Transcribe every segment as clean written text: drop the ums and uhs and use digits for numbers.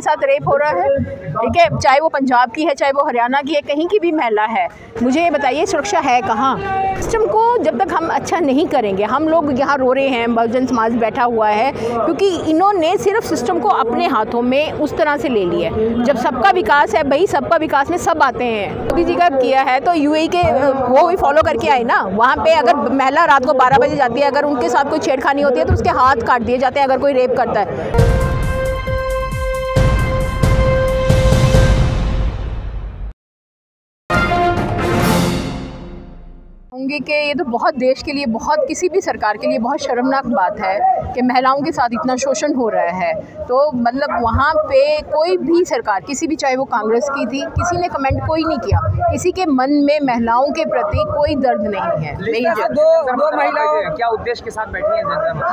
साथ रेप हो रहा है, ठीक है, चाहे वो पंजाब की है, चाहे वो हरियाणा की है, कहीं की भी महिला है। मुझे ये बताइए सुरक्षा है कहाँ? सिस्टम को जब तक हम अच्छा नहीं करेंगे, हम लोग यहाँ रो रहे हैं, बहुजन समाज बैठा हुआ है, क्योंकि इन्होंने सिर्फ सिस्टम को अपने हाथों में उस तरह से ले लिया है। जब सबका विकास है भाई, सबका विकास में सब आते हैं। मोदी जी का किया है तो यूएई के वो भी फॉलो करके आए ना, वहाँ पे अगर महिला रात को 12 बजे जाती है, अगर उनके साथ कोई छेड़खानी होती है तो उसके हाथ काट दिए जाते हैं अगर कोई रेप करता है। होंगे कि ये तो बहुत देश के लिए, बहुत किसी भी सरकार के लिए बहुत शर्मनाक बात है कि महिलाओं के साथ इतना शोषण हो रहा है। तो मतलब वहाँ पे कोई भी सरकार, किसी भी, चाहे वो कांग्रेस की थी, किसी ने कमेंट कोई नहीं किया, किसी के मन में महिलाओं के प्रति कोई दर्द नहीं है। दो महिलाओं क्या उद्देश्य के साथ बैठी हैं,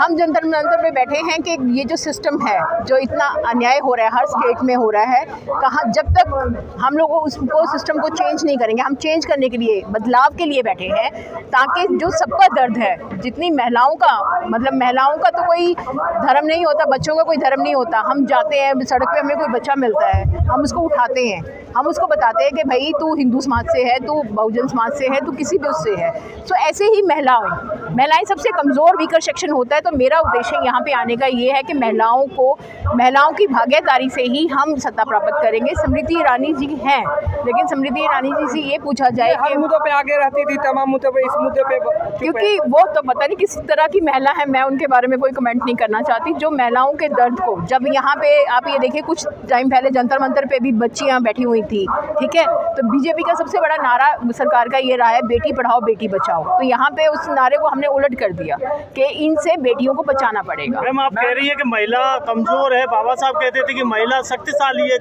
हम जंतर मंतर पे बैठे हैं कि ये जो सिस्टम है, जो इतना अन्याय हो रहा है हर स्टेट में हो रहा है, कहाँ जब तक हम लोग उसको सिस्टम को चेंज नहीं करेंगे। हम चेंज करने के लिए, बदलाव के लिए बैठे हैं, ताकि जो सबका दर्द है, जितनी महिलाओं का, मतलब महिलाओं का तो कोई धर्म नहीं होता, बच्चों का कोई धर्म नहीं होता। हम जाते हैं सड़क पे, हमें कोई बच्चा मिलता है, हम उसको उठाते हैं, हम उसको बताते हैं कि भाई तू हिंदू समाज से है, तू बहुजन समाज से है, तू किसी भी उससे है। तो ऐसे ही महिलाएं सबसे कमज़ोर वीकर सेक्शन होता है। तो मेरा उद्देश्य यहाँ पे आने का ये है कि महिलाओं को, महिलाओं की भागीदारी से ही हम सत्ता प्राप्त करेंगे। स्मृति ईरानी जी हैं, लेकिन स्मृति ईरानी जी से ये पूछा जाए कि मुद्दों पे आगे रहती थी, तमाम मुद्दों पे, इस मुद्दे पे, क्योंकि वो तो पता नहीं किस तरह की महिला है, मैं उनके बारे में कोई कमेंट नहीं करना चाहती। जो महिलाओं के दर्द को, जब यहाँ पे आप ये देखिए कुछ टाइम पहले जंतर मंतर पे भी बच्चियाँ बैठी हुई थी, ठीक है, तो बीजेपी का सबसे बड़ा नारा सरकार का ये रहा है, बेटी पढ़ाओ बेटी बचाओ। तो यहाँ पे उस नारे को हमने उलट कर दिया कि इनसे बेटियों को बचाना पड़ेगा। मैम आप कह रही है कि महिला कमजोर है, बाबा साहब कहते थे कि महिला शक्तिशाली है,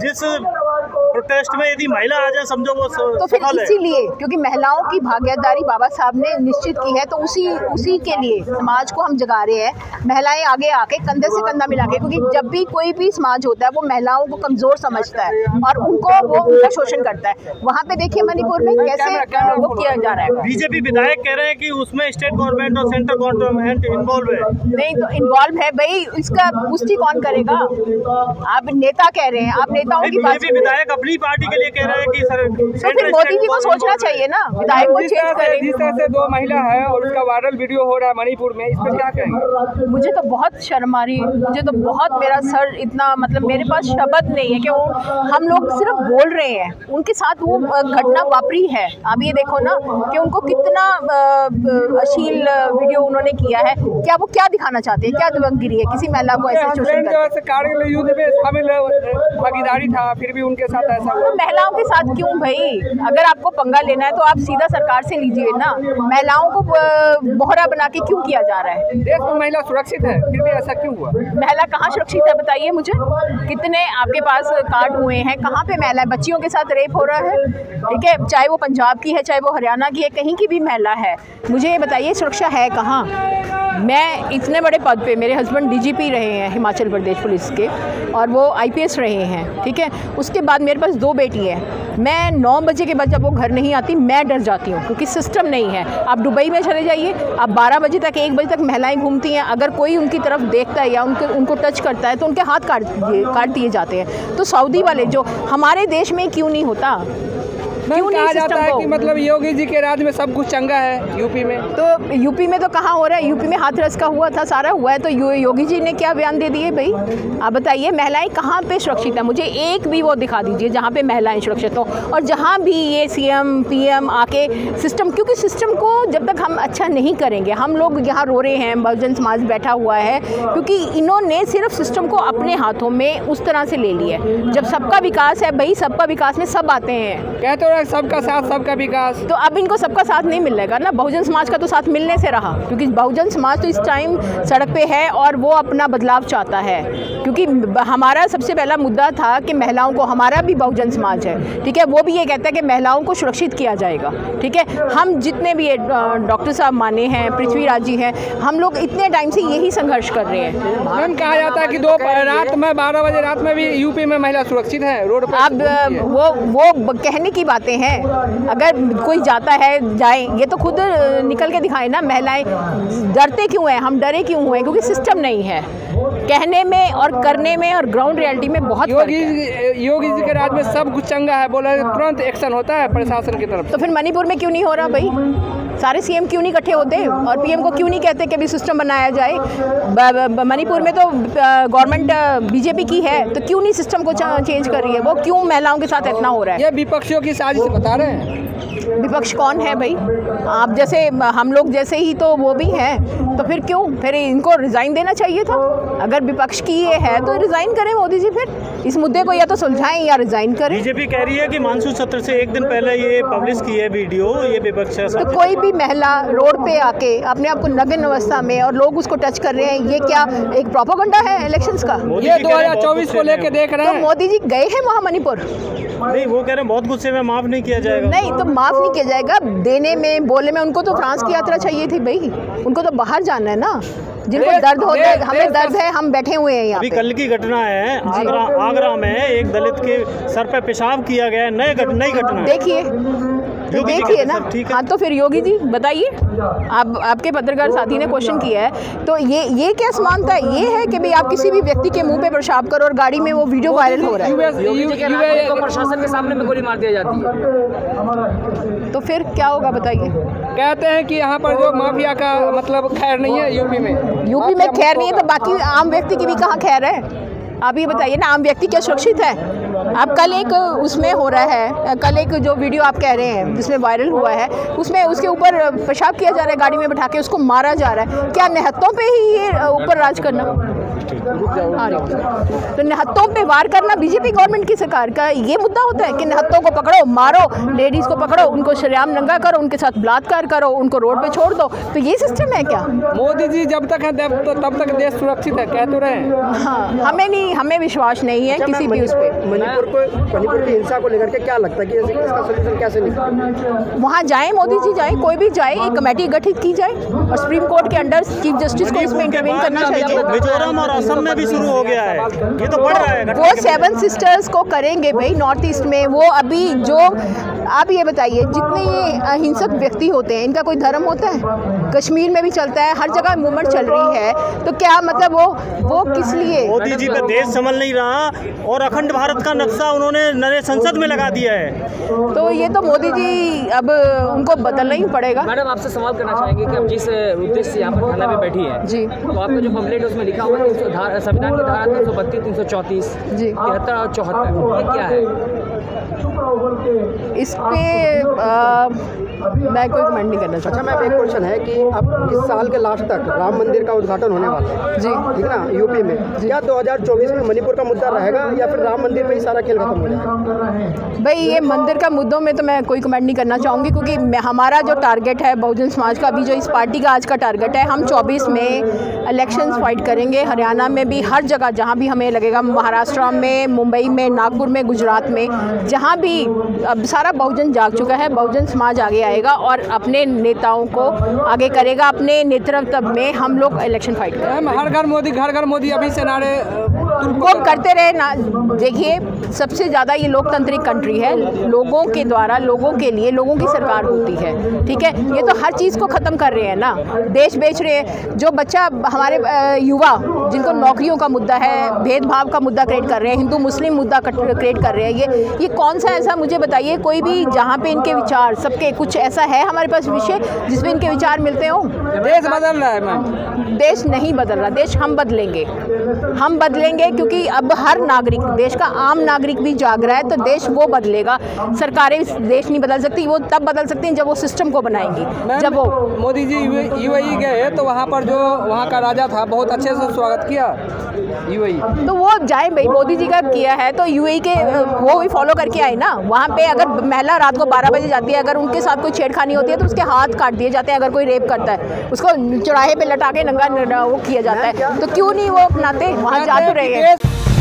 जिस प्रोटेस्ट में यदि महिला आ जाए समझो वो तो फिर इसीलिए, क्योंकि महिलाओं की भागीदारी बाबा साहब ने निश्चित की है, तो उसी के लिए समाज को हम जगा रहे हैं। महिलाएं आगे आके कंधे से कंधा मिला के, क्योंकि जब भी कोई भी समाज होता है वो महिलाओं को कमजोर समझता है और उनका शोषण करता है। वहाँ पे देखिए मणिपुर में कैसे वो किया जा रहा है। बीजेपी विधायक कह रहे हैं कि उसमें स्टेट गवर्नमेंट और सेंट्रल गवर्नमेंट इन्वॉल्व है। नहीं तो इन्वॉल्व है भाई, इसका पुष्टि कौन करेगा? आप नेता कह रहे हैं, आप नेताओं की बात। विधायक अपनी पार्टी के लिए कह रहा है कि सर, तो फिर मोदी जी को सोचना चाहिए ना, विधायक को चेंज करें। जिस तरह से दो महिला है और उसका वायरल वीडियो हो रहा है मणिपुर में, इस पर क्या कहेंगे? मुझे तो बहुत शर्म आ रही है, मुझे तो बहुत, मेरा सर इतना, मतलब मेरे पास शब्द नहीं है कि हम लोग सिर्फ बोल रहे हैं, उनके साथ वो घटना वापरी है। आप ये देखो ना कि उनको कितना अश्लील वीडियो उन्होंने किया है। क्या वो क्या दिखाना चाहते हैं? क्या दबंगगिरी है? किसी महिला को ऐसे कारगिल युद्ध में शामिल भागीदारी था, फिर भी उनके साथ तो महिलाओं के साथ क्यों भाई? अगर आपको पंगा लेना है तो आप सीधा सरकार से लीजिए ना, महिलाओं को बोहरा बना के क्यों किया जा रहा है? देश में महिला सुरक्षित है, फिर भी ऐसा क्यों हुआ? महिला कहाँ सुरक्षित है बताइए मुझे? कितने आपके पास कार्ड हुए हैं, कहाँ पे महिला है? बच्चियों के साथ रेप हो रहा है, ठीक है, चाहे वो पंजाब की है, चाहे वो हरियाणा की है, कहीं की भी महिला है। मुझे ये बताइए सुरक्षा है कहाँ? मैं इतने बड़े पद पे, मेरे हस्बैंड डीजीपी रहे हैं हिमाचल प्रदेश पुलिस के, और वो आईपीएस रहे हैं, ठीक है, उसके बाद मेरे पास दो बेटी है। मैं 9 बजे के बाद जब वो घर नहीं आती मैं डर जाती हूँ, क्योंकि सिस्टम नहीं है। आप दुबई में चले जाइए, आप 12 बजे तक, 1 बजे तक महिलाएं घूमती हैं, अगर कोई उनकी तरफ देखता है या उनको टच करता है तो उनके हाथ काट दिए जाते हैं। तो सऊदी वाले, जो हमारे देश में क्यों नहीं होता? कहा जाता है कि मतलब योगी जी के राज में सब कुछ चंगा है यूपी में, तो यूपी में तो कहाँ हो रहा है? यूपी में हाथरस का हुआ था, सारा हुआ है, तो योगी जी ने क्या बयान दे दिए भाई? आप बताइए महिलाएं कहाँ पे सुरक्षित है? मुझे एक भी वो दिखा दीजिए जहाँ पे महिलाएं सुरक्षित हों। और जहाँ भी ये सीएम पीएम आके सिस्टम, क्योंकि सिस्टम को जब तक हम अच्छा नहीं करेंगे, हम लोग यहाँ रो रहे हैं, बहुजन समाज बैठा हुआ है, क्योंकि इन्होंने सिर्फ सिस्टम को अपने हाथों में उस तरह से ले लिया है। जब सबका विकास है भाई, सबका विकास में सब आते हैं, कहते सबका साथ सबका विकास। तो अब इनको सबका साथ नहीं मिलेगा ना, बहुजन समाज का तो साथ मिलने से रहा, क्योंकि बहुजन समाज तो इस टाइम सड़क पे है और वो अपना बदलाव चाहता है। क्योंकि हमारा सबसे पहला मुद्दा था कि महिलाओं को, हमारा भी बहुजन समाज है, ठीक है, वो भी ये कहता है कि महिलाओं को सुरक्षित किया जाएगा, ठीक है। हम जितने भी डॉक्टर साहब माने हैं, पृथ्वीराज जी हैं, हम लोग इतने टाइम से यही संघर्ष कर रहे हैं। मैम कहा जाता है कि दो रात में 12 बजे रात में भी यूपी में महिला सुरक्षित है रोड पर। अब वो कहने की बात हैं, अगर कोई जाता है जाए, ये तो खुद निकल के दिखाए ना। महिलाएं डरते क्यों हैं? हम डरे क्यों हुए? क्योंकि सिस्टम नहीं है। कहने में और करने में और ग्राउंड रियलिटी में बहुत फर्क है। योगी जी के राज में सब कुछ चंगा है, बोला तुरंत एक्शन होता है प्रशासन की तरफ। तो फिर मणिपुर में क्यों नहीं हो रहा भाई? सारे सीएम क्यों नहीं इकट्ठे होते और पीएम को क्यों नहीं कहते कि भी सिस्टम बनाया जाए? मणिपुर में तो गवर्नमेंट बीजेपी की है, तो क्यों नहीं सिस्टम को चेंज कर रही है? वो क्यों महिलाओं के साथ इतना हो रहा है? ये विपक्षियों की साजिश बता रहे हैं। विपक्ष कौन है भाई? आप जैसे, हम लोग जैसे ही तो वो भी हैं, तो फिर क्यों, फिर इनको रिज़ाइन देना चाहिए था। अगर विपक्ष की ये है तो रिज़ाइन करें मोदी जी, फिर इस मुद्दे को या तो सुलझाएं या रिज़ाइन करें। बीजेपी कह रही है कि मानसून सत्र से एक दिन पहले ये पब्लिश की है वीडियो, ये विपक्ष। तो कोई भी महिला रोड पे आके अपने आप को नग्न अवस्था में और लोग उसको टच कर रहे हैं, ये क्या एक प्रोपेगेंडा है इलेक्शंस का? ये 2024 को लेके देख रहे हैं। तो मोदी जी गए हैं वहाँ मणिपुर? नहीं, वो कह रहे हैं बहुत गुस्से में, माफ़ नहीं किया जाएगा। नहीं तो माफ़ नहीं किया जाएगा, देने में बोले में। उनको तो फ्रांस की यात्रा चाहिए थी भाई, उनको तो बाहर जाना है ना। जिनको दर्द होता है, हमें दर्द है, हम बैठे हुए हैं यहाँ। अभी कल की घटना है, आगरा में एक दलित के सर पर पेशाब किया गया है। नई घटना देखिए, देखिए ना। हाँ तो फिर योगी जी बताइए, आप, आपके पत्रकार साथी ने क्वेश्चन किया है, तो ये क्या समानता है? ये है कि भाई आप किसी भी व्यक्ति के मुंह पे पेशाब करो और गाड़ी में वो वीडियो वायरल हो रहा है। योगी जी के नाम को प्रशासन के सामने में गोली मार दिया जाती है, तो फिर क्या होगा बताइए? कहते हैं कि यहाँ पर जो माफिया का मतलब खैर नहीं है यूपी में खैर नहीं है, तो बाकी आम व्यक्ति की भी कहाँ खैर है? आप ये बताइए ना, आम व्यक्ति क्या सुरक्षित है? अब कल एक उसमें हो रहा है, कल एक जो वीडियो आप कह रहे हैं जिसमें वायरल हुआ है, उसमें उसके ऊपर पेशाब किया जा रहा है, गाड़ी में बैठा के उसको मारा जा रहा है। क्या निहत्तों पे ही ये ऊपर राज करना? तो निहत्तों पे वार करना बीजेपी गवर्नमेंट की सरकार का ये मुद्दा होता है कि निहत्तों को पकड़ो, मारो, लेडीज़ को पकड़ो, उनको शरेआम नंगा करो, उनके साथ बलात्कार करो, उनको रोड पे छोड़ दो। तो ये सिस्टम है क्या? मोदी जी जब तक है तब तक देश सुरक्षित है कहते रहे। हाँ, हमें नहीं, हमें विश्वास नहीं है किसी भी उस पर। मणिपुर की हिंसा को लेकर के क्या लगता है कि इसका सलूशन कैसे निकले? वहाँ जाए मोदी जी, जाए कोई भी जाए, एक कमेटी गठित की जाए और सुप्रीम कोर्ट के अंडर चीफ जस्टिस को इसमें इंटरवीन करना चाहिए। मिजोरम और असम में भी शुरू हो गया है, ये तो बढ़ रहा है। वो 7 सिस्टर्स को करेंगे भाई नॉर्थ ईस्ट में। वो अभी जो आप ये बताइए, जितने ये हिंसक व्यक्ति होते हैं इनका कोई धर्म होता है? कश्मीर में भी चलता है, हर जगह मूवमेंट चल रही है, तो क्या मतलब वो किस लिए? मोदी जी का देश संभल नहीं रहा और अखंड भारत का नक्शा उन्होंने नए संसद में लगा दिया है, तो ये तो मोदी जी अब उनको बदलना ही पड़ेगा। मैडम आपसे सवाल करना चाहेंगे कि अब जिस उद्देश्य से यहाँ पर थाना में बैठी है जी, तो आपका जो पम्पलेट उसमें लिखा हुआ है संविधान की धारा 332, 334 जी, 73 और 74, ये क्या है? इस पे मैं कोई कमेंट नहीं करना चाहता। अच्छा, मैं एक क्वेश्चन है कि अब इस साल के लास्ट तक राम मंदिर का उद्घाटन होने वाला है जी, ठीक है ना, यूपी में। क्या 2024 में मणिपुर का मुद्दा रहेगा या फिर राम मंदिर में ही सारा खेल खत्म हो जाएगा? भाई ये मंदिर का मुद्दों में तो मैं कोई कमेंट नहीं करना चाहूँगी, क्योंकि हमारा जो टारगेट है बहुजन समाज का, अभी जो इस पार्टी का आज का टारगेट है, हम 24 में इलेक्शन फाइट करेंगे। हरियाणा में भी, हर जगह जहाँ भी हमें लगेगा, महाराष्ट्र में, मुंबई में, नागपुर में, गुजरात में, जहाँ भी। अब सारा बहुजन जाग चुका है, बहुजन समाज आगे आएगा और अपने नेताओं को आगे करेगा। अपने नेतृत्व में हम लोग इलेक्शन फाइट करेंगे। हर घर मोदी अभी से नारे वो करते रहे ना। देखिए, सबसे ज़्यादा ये लोकतांत्रिक कंट्री है, लोगों के द्वारा, लोगों के लिए, लोगों की सरकार होती है, ठीक है। ये तो हर चीज़ को ख़त्म कर रहे हैं ना, देश बेच रहे हैं। जो बच्चा, हमारे युवा जिनको नौकरियों का मुद्दा है, भेदभाव का मुद्दा क्रिएट कर रहे हैं, हिंदू मुस्लिम मुद्दा क्रिएट कर रहे हैं, ये कौन सा ऐसा, मुझे बताइए कोई भी जहाँ पर इनके विचार, सबके कुछ ऐसा है हमारे पास विषय जिसमें इनके विचार मिलते हों? देश बदल रहा है मैम। देश नहीं बदल रहा, देश हम बदलेंगे क्योंकि अब हर नागरिक, देश का आम नागरिक भी जाग रहा है, तो देश वो बदलेगा। सरकारें देश नहीं बदल सकती, वो तब बदल सकती हैं जब वो सिस्टम को बनाएंगी। जब वो मोदी जी यूएई गए तो वहाँ पर जो वहाँ का राजा था बहुत अच्छे से स्वागत किया यूएई, तो वो जाए भाई। मोदी जी का किया है तो यूएई के वो भी फॉलो करके आए ना। वहाँ पर अगर महिला रात को 12 बजे जाती है, अगर उनके साथ कोई छेड़खानी होती है तो उसके हाथ काट दिए जाते हैं। अगर कोई रेप करता है उसको चौराहे पर लटा के नंगा वो किया जाता है। तो क्यों नहीं वो अपनाते? वहाँ जा तो रहे हैं।